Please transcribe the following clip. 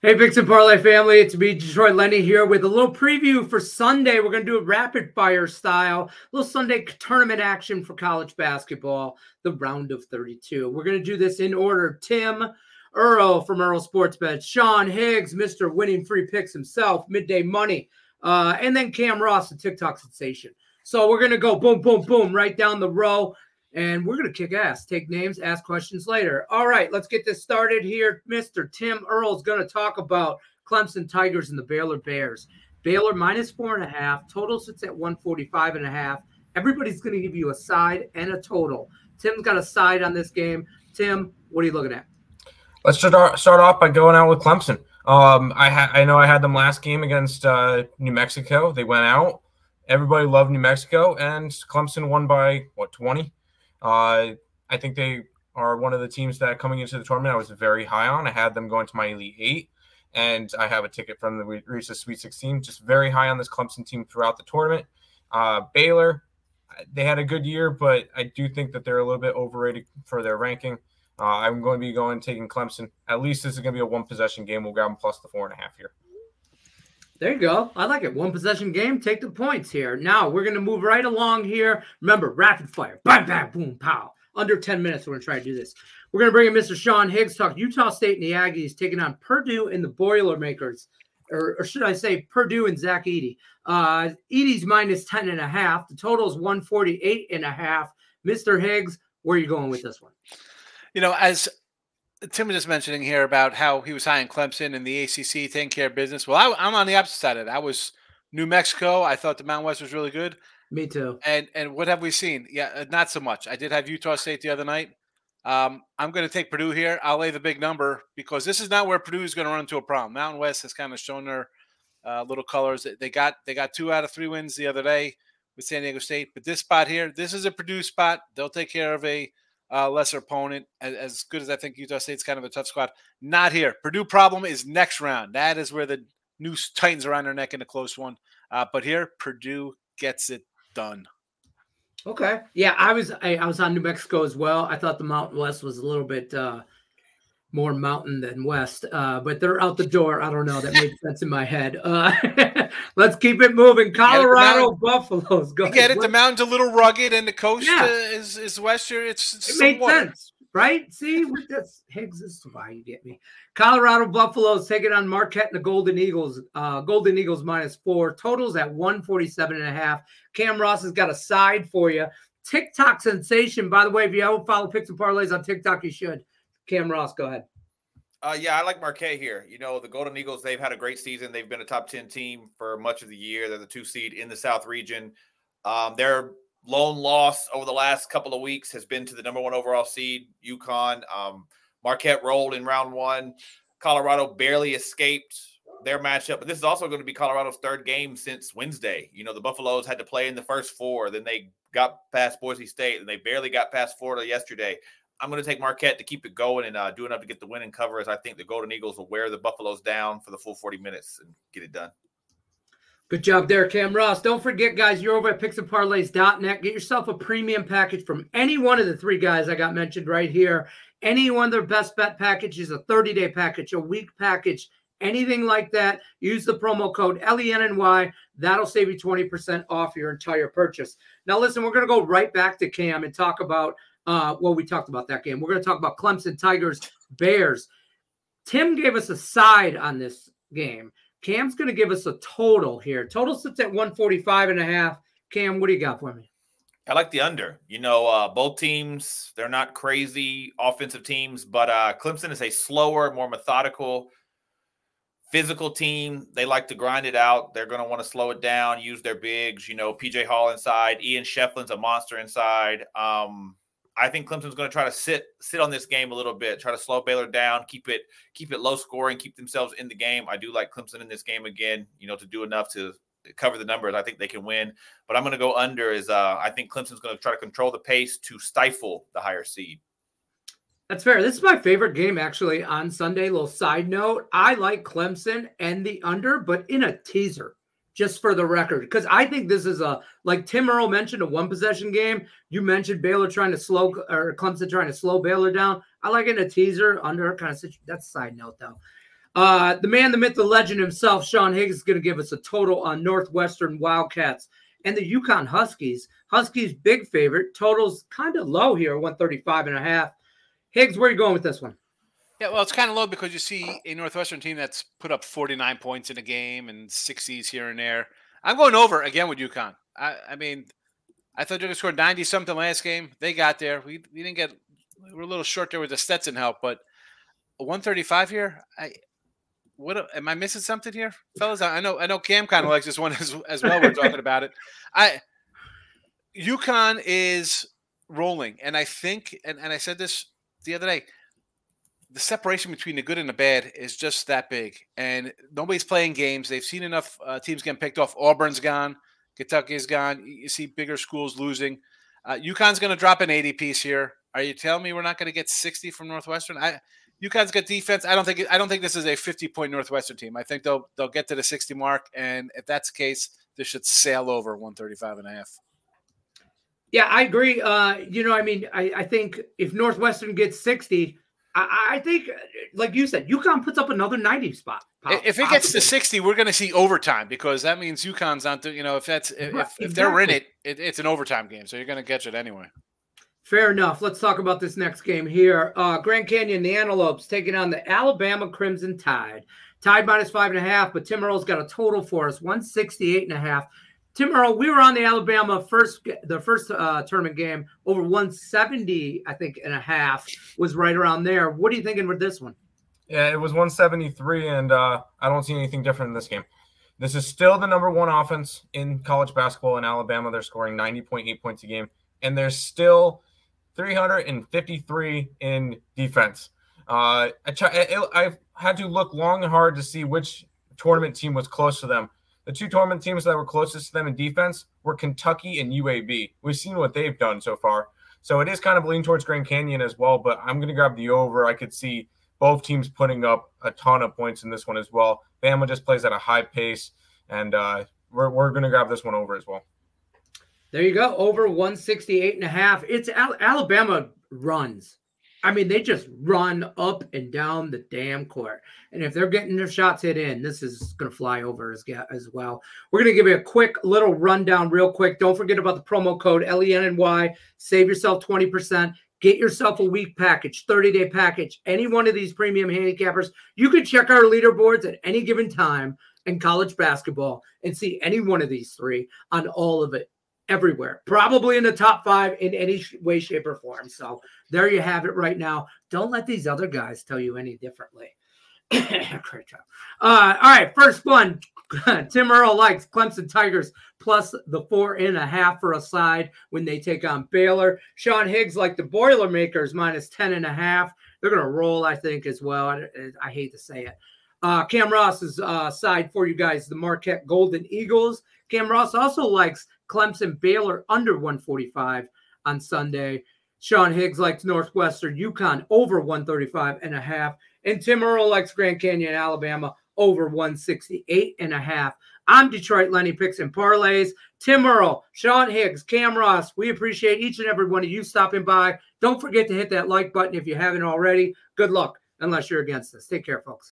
Hey, Picks and Parlay family, it's me, Detroit Lenny, here with a little preview for Sunday. We're going to do a rapid-fire style, a little Sunday tournament action for college basketball, the round of 32. We're going to do this in order. Tim Earl from Earl Sports Bet, Sean Higgs, Mr. Winning Free Picks himself, Midday Money, and then Cam Ross, the TikTok sensation. So we're going to go boom, boom, boom, right down the row, and we're going to kick ass, take names, ask questions later. All right, let's get this started here. Mr. Tim Earl is going to talk about Clemson Tigers and the Baylor Bears. Baylor -4.5. Total sits at 145.5. Everybody's going to give you a side and a total. Tim's got a side on this game. Tim, what are you looking at? Let's start off by going out with Clemson. I know I had them last game against New Mexico. They went out. Everybody loved New Mexico, and Clemson won by, what, 20? I think they are one of the teams that coming into the tournament I was very high on. I had them going to my Elite Eight, and I have a ticket from the Reese's Sweet 16. Just very high on this Clemson team throughout the tournament. Baylor, they had a good year, but I do think that they're a little bit overrated for their ranking. I'm going to be taking Clemson. At least this is going to be a one-possession game. We'll grab them plus the 4.5 here. There you go. I like it. One-possession game. Take the points here. Now, we're going to move right along here. Remember, rapid fire. Bam, bam, boom, pow. Under 10 minutes, we're going to try to do this. We're going to bring in Mr. Sean Higgs, talk Utah State and the Aggies, taking on Purdue and the Boilermakers, or should I say Purdue and Zach Edey. Edey's -10.5. The total is 148.5. Mr. Higgs, where are you going with this one? You know, as Tim was just mentioning here about how he was high in Clemson and the ACC taking care of business. Well, I'm on the opposite side of it. I was New Mexico. I thought the Mountain West was really good. Me too. And what have we seen? Yeah, not so much. I did have Utah State the other night. I'm going to take Purdue here. I'll lay the big number because this is not where Purdue is going to run into a problem. Mountain West has kind of shown their little colors. They got 2 out of 3 wins the other day with San Diego State. But this spot here, this is a Purdue spot. They'll take care of a lesser opponent, as good as I think Utah State's kind of a tough squad. Not here. Purdue problem is next round. That is where the new Titans are on their neck in a close one. But here, Purdue gets it done. Okay. Yeah, I was on New Mexico as well. I thought the Mountain West was a little bit more mountain than west, but they're out the door. I don't know. That made sense in my head. Let's keep it moving. Colorado Buffalo's going. You get it. The mountain's a little rugged, and the coast is west here. It made sense, right? See, with this Higgs, this is why you get me. Colorado Buffalo's taking on Marquette and the Golden Eagles. Golden Eagles -4. Totals at 147.5. Cam Ross has got a side for you. TikTok sensation, by the way. If you don't follow Picks and Parlays on TikTok, you should. Cam Ross, go ahead. Yeah, I like Marquette here. You know, the Golden Eagles, they've had a great season. They've been a top 10 team for much of the year. They're the 2 seed in the South region. Their lone loss over the last couple of weeks has been to the number 1 overall seed, UConn. Marquette rolled in round 1. Colorado barely escaped their matchup. But this is also going to be Colorado's 3rd game since Wednesday. You know, the Buffaloes had to play in the first 4. Then they got past Boise State, and they barely got past Florida yesterday. I'm going to take Marquette to keep it going and do enough to get the win and cover, as I think the Golden Eagles will wear the Buffaloes down for the full 40 minutes and get it done. Good job there, Cam Ross. Don't forget, guys, you're over at picksandparlays.net. Get yourself a premium package from any one of the 3 guys I got mentioned right here. Any one of their best bet packages, a 30-day package, a week package, anything like that. Use the promo code LENNY. That'll save you 20% off your entire purchase. Now, listen, we're going to go right back to Cam and talk about well, we talked about that game. We're going to talk about Clemson Tigers, Bears. Tim gave us a side on this game. Cam's going to give us a total here. Total sits at 145.5. Cam, what do you got for me? I like the under. You know, both teams, they're not crazy offensive teams, but Clemson is a slower, more methodical, physical team. They like to grind it out. They're going to want to slow it down, use their bigs. You know, PJ Hall inside. Ian Shefflin's a monster inside. I think Clemson's going to try to sit on this game a little bit, try to slow Baylor down, keep it low scoring, keep themselves in the game. I do like Clemson in this game again, you know, to do enough to cover the numbers. I think they can win, but I'm going to go under. I think Clemson's going to try to control the pace to stifle the higher seed. That's fair. This is my favorite game, actually, on Sunday. Little side note, I like Clemson and the under, but in a teaser. Just for the record, because I think this is a, like Tim Earl mentioned, a one-possession game. You mentioned Baylor trying to slow, or Clemson trying to slow Baylor down. I like it in a teaser, under kind of situation. That's a side note, though. The man, the myth, the legend himself, Sean Higgs, is going to give us a total on Northwestern Wildcats and the UConn Huskies. Huskies, big favorite. Total's kind of low here, 135.5. Higgs, where are you going with this one? Yeah, well, it's kind of low because you see a Northwestern team that's put up 49 points in a game and 60s here and there. I'm going over again with UConn. I mean, I thought they were going to score 90-something last game. They got there. We didn't get – we were a little short there with the Stetson help, but 135 here, am I missing something here, fellas? I know Cam kind of likes this one as well. We're talking about it. UConn is rolling, and I think – and I said this the other day – the separation between the good and the bad is just that big. And nobody's playing games. They've seen enough teams getting picked off. Auburn's gone. Kentucky's gone. You see bigger schools losing. UConn's going to drop an 80-piece here. Are you telling me we're not going to get 60 from Northwestern? UConn's got defense. I don't think this is a 50-point Northwestern team. I think they'll get to the 60 mark. And if that's the case, this should sail over 135.5. Yeah, I agree. I think if Northwestern gets 60, I think, like you said, UConn puts up another 90 spot. If it gets to 60, we're going to see overtime because that means UConn's not doing, if they're in it, it's an overtime game. So you're going to catch it anyway. Fair enough. Let's talk about this next game here. Grand Canyon, the Antelopes taking on the Alabama Crimson Tide. Tide minus 5.5, but Tim Earl's got a total for us, 168.5. Tim Earl, we were on the Alabama first tournament game over 170, I think, and a half was right around there. What are you thinking with this one? Yeah, it was 173, and I don't see anything different in this game. This is still the number one offense in college basketball in Alabama. They're scoring 90.8 points a game, and they're still 353 in defense. I've had to look long and hard to see which tournament team was close to them. The two tournament teams that were closest to them in defense were Kentucky and UAB. We've seen what they've done so far. So it is kind of leaning towards Grand Canyon as well, but I'm going to grab the over. I could see both teams putting up a ton of points in this one as well. Bama just plays at a high pace, and we're going to grab this one over as well. There you go, over 168.5. It's Alabama runs. I mean, they just run up and down the damn court. And if they're getting their shots hit in, this is going to fly over as well. We're going to give you a quick little rundown real quick. Don't forget about the promo code LENNY. Save yourself 20%. Get yourself a week package, 30-day package, any one of these premium handicappers. You can check our leaderboards at any given time in college basketball and see any one of these three on all of it. Everywhere, probably in the top five in any way, shape, or form. So there you have it right now. Don't let these other guys tell you any differently. Great job. All right, first one. Tim Earl likes Clemson Tigers plus the 4.5 for a side when they take on Baylor. Sean Higgs like the Boilermakers minus 10.5. They're going to roll, I think, as well. I hate to say it. Cam Ross's side for you guys, the Marquette Golden Eagles. Cam Ross also likes Clemson Baylor under 145 on Sunday. Sean Higgs likes Northwestern UConn over 135.5. And Tim Earl likes Grand Canyon Alabama over 168.5. I'm Detroit Lenny, Picks and Parlays. Tim Earl, Sean Higgs, Cam Ross, we appreciate each and every one of you stopping by. Don't forget to hit that like button if you haven't already. Good luck, unless you're against us. Take care, folks.